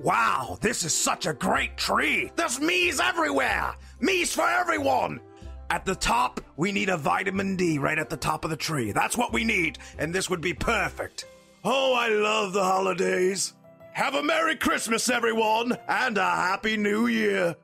Wow, this is such a great tree. There's Miis everywhere. Miis for everyone. At the top, we need a vitamin D right at the top of the tree. That's what we need, and this would be perfect. Oh, I love the holidays. Have a Merry Christmas, everyone, and a Happy New Year.